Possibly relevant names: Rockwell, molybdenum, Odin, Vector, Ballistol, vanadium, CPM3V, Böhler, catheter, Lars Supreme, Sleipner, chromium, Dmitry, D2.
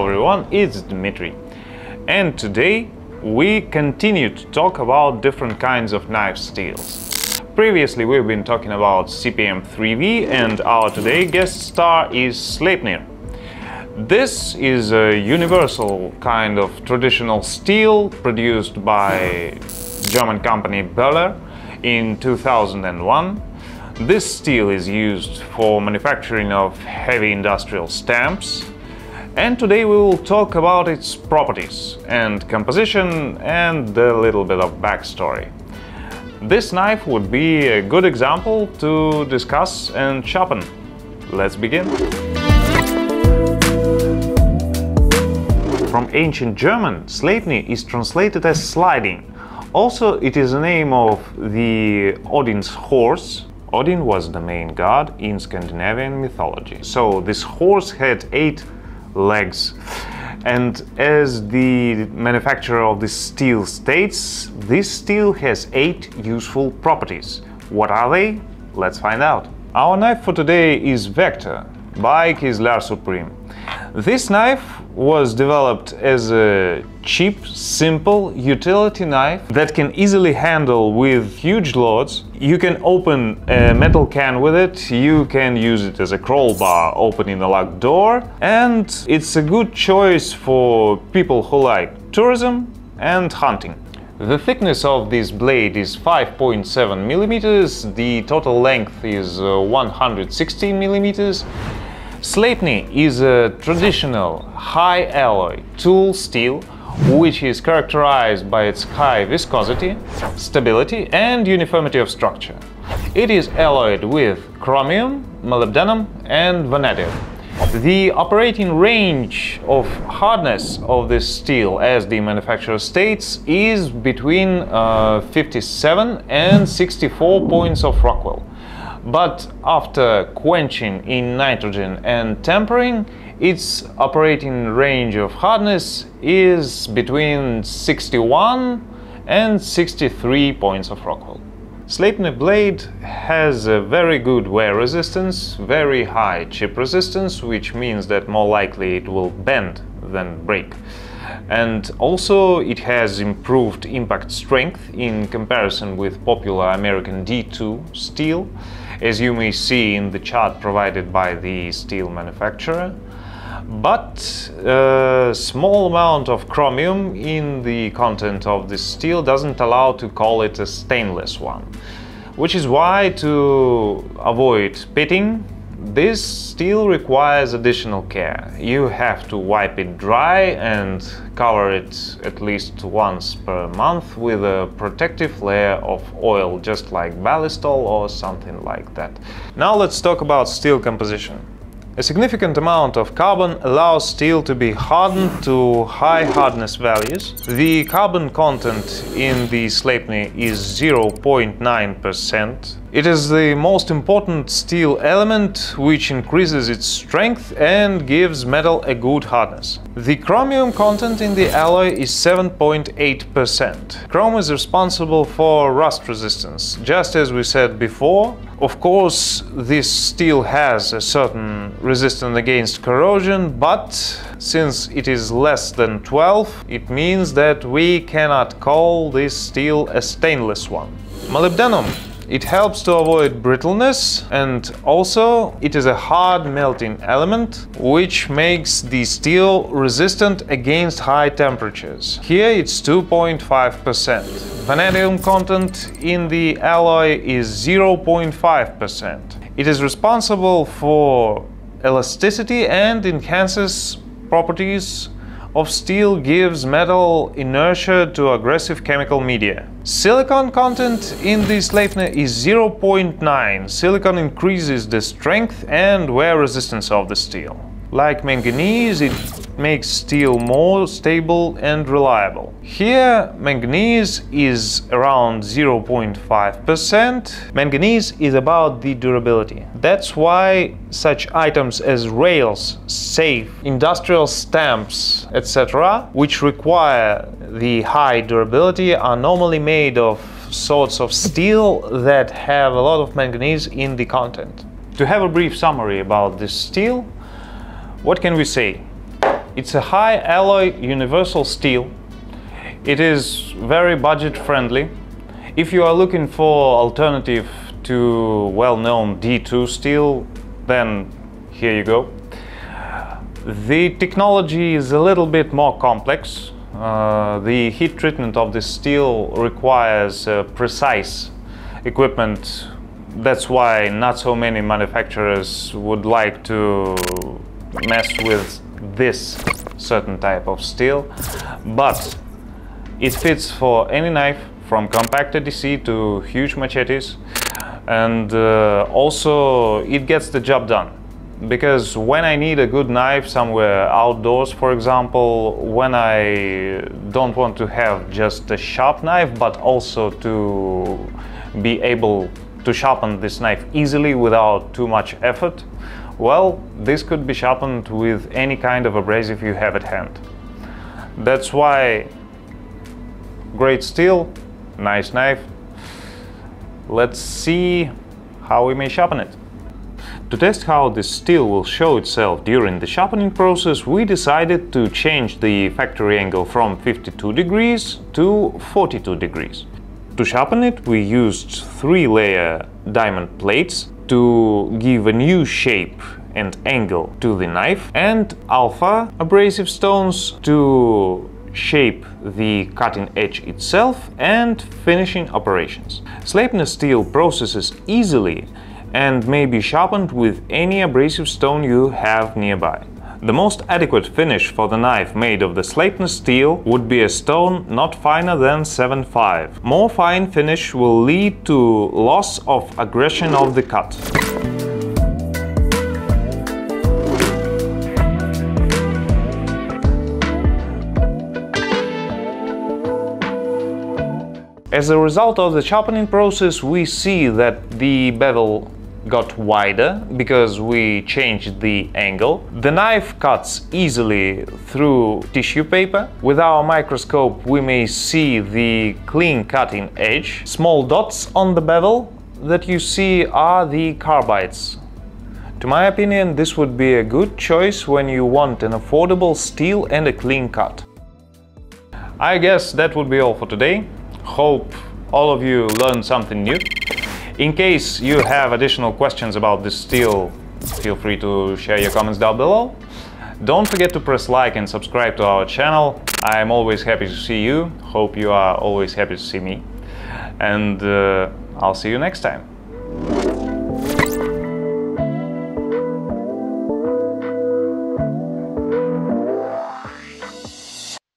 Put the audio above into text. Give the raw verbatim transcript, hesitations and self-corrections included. Hello everyone, it's Dmitry, and today we continue to talk about different kinds of knife steels. Previously we've been talking about C P M three V, and our today guest star is Sleipner. This is a universal kind of traditional steel produced by German company Böhler in two thousand one. This steel is used for manufacturing of heavy industrial stamps, and today we will talk about its properties and composition and a little bit of backstory. This knife would be a good example to discuss and sharpen. Let's begin! From ancient German, Sleipner is translated as sliding. Also, it is the name of the Odin's horse. Odin was the main god in Scandinavian mythology. So this horse had eight legs. And as the manufacturer of this steel states, this steel has eight useful properties. What are they? Let's find out. Our knife for today is Vector, by Lars Supreme. This knife was developed as a cheap, simple utility knife that can easily handle with huge loads. You can open a metal can with it, you can use it as a crowbar opening a locked door, and it's a good choice for people who like tourism and hunting. The thickness of this blade is five point seven millimeters, the total length is one hundred sixteen millimeters. Sleipner is a traditional high alloy tool steel, which is characterized by its high viscosity, stability and uniformity of structure. It is alloyed with chromium, molybdenum and vanadium. The operating range of hardness of this steel, as the manufacturer states, is between uh, fifty-seven and sixty-four points of Rockwell. But after quenching in nitrogen and tempering, its operating range of hardness is between sixty-one and sixty-three points of Rockwell. Sleipner blade has a very good wear resistance, very high chip resistance, which means that more likely it will bend than break. And also it has improved impact strength in comparison with popular American D two steel, as you may see in the chart provided by the steel manufacturer. But a small amount of chromium in the content of this steel doesn't allow to call it a stainless one, which is why, to avoid pitting, this steel requires additional care. You have to wipe it dry and cover it at least once per month with a protective layer of oil, just like Ballistol or something like that. Now let's talk about steel composition. A significant amount of carbon allows steel to be hardened to high hardness values. The carbon content in the Sleipner is zero point nine percent. It is the most important steel element, which increases its strength and gives metal a good hardness. The chromium content in the alloy is seven point eight percent. Chrome is responsible for rust resistance, just as we said before. Of course, this steel has a certain resistance against corrosion, but since it is less than twelve, it means that we cannot call this steel a stainless one. Molybdenum. It helps to avoid brittleness, and also it is a hard melting element, which makes the steel resistant against high temperatures. Here it's two point five percent. Vanadium content in the alloy is zero point five percent. It is responsible for elasticity and enhances properties of steel, gives metal inertia to aggressive chemical media. Silicon content in the Sleipner is zero point nine. Silicon increases the strength and wear resistance of the steel. Like manganese, it makes steel more stable and reliable. Here manganese is around zero point five percent. Manganese is about the durability. That's why such items as rails, safe, industrial stamps, et cetera, which require the high durability, are normally made of sorts of steel that have a lot of manganese in the content. To have a brief summary about this steel, what can we say? It's a high alloy universal steel. It is very budget friendly. If you are looking for alternative to well-known D two steel, then here you go. The technology is a little bit more complex. Uh, the heat treatment of the steel requires uh, precise equipment. That's why not so many manufacturers would like to mess with this certain type of steel, but it fits for any knife, from compact A D C to huge machetes, and uh, also it gets the job done. Because when I need a good knife somewhere outdoors, for example, when I don't want to have just a sharp knife, but also to be able to sharpen this knife easily without too much effort, well, this could be sharpened with any kind of abrasive you have at hand. That's why great steel, nice knife. Let's see how we may sharpen it. To test how this steel will show itself during the sharpening process, we decided to change the factory angle from fifty-two degrees to forty-two degrees. To sharpen it, we used three-layer diamond plates to give a new shape and angle to the knife, and alpha abrasive stones to shape the cutting edge itself and finishing operations. Sleipner steel processes easily and may be sharpened with any abrasive stone you have nearby. The most adequate finish for the knife made of the Sleipner steel would be a stone not finer than seven point five. More fine finish will lead to loss of aggression of the cut. As a result of the sharpening process, we see that the bevel got wider because we changed the angle. The knife cuts easily through tissue paper. With our microscope we may see the clean cutting edge. Small dots on the bevel that you see are the carbides. To my opinion, this would be a good choice when you want an affordable steel and a clean cut. I guess that would be all for today. Hope all of you learned something new. In case you have additional questions about this steel, feel free to share your comments down below. Don't forget to press like and subscribe to our channel. I'm always happy to see you. Hope you are always happy to see me. And uh, I'll see you next time.